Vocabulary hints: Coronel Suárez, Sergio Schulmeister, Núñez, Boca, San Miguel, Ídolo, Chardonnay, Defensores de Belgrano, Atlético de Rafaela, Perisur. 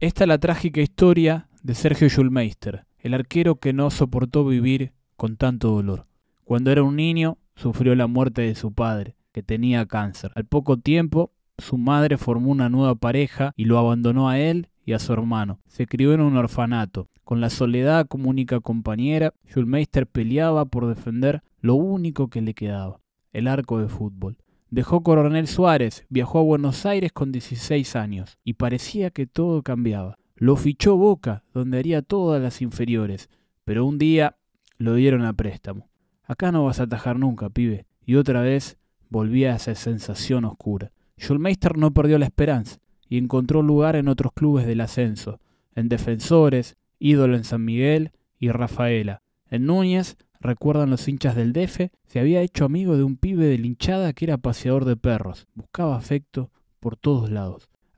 Esta es la trágica historia de Sergio Schulmeister, el arquero que no soportó vivir con tanto dolor. Cuando era un niño, sufrió la muerte de su padre, que tenía cáncer. Al poco tiempo, su madre formó una nueva pareja y lo abandonó a él y a su hermano. Se crió en un orfanato. Con la soledad como única compañera, Schulmeister peleaba por defender lo único que le quedaba, el arco de fútbol. Dejó Coronel Suárez, viajó a Buenos Aires con 16 años y parecía que todo cambiaba. Lo fichó Boca, donde haría todas las inferiores, pero un día lo dieron a préstamo. Acá no vas a atajar nunca, pibe. Y otra vez volvía a esa sensación oscura. Schulmeister no perdió la esperanza y encontró lugar en otros clubes del ascenso, en Defensores, Ídolo en San Miguel y Rafaela. En Núñez, recuerdan los hinchas del DF, se había hecho amigo de un pibe de la hinchada que era paseador de perros. Buscaba afecto por todos lados.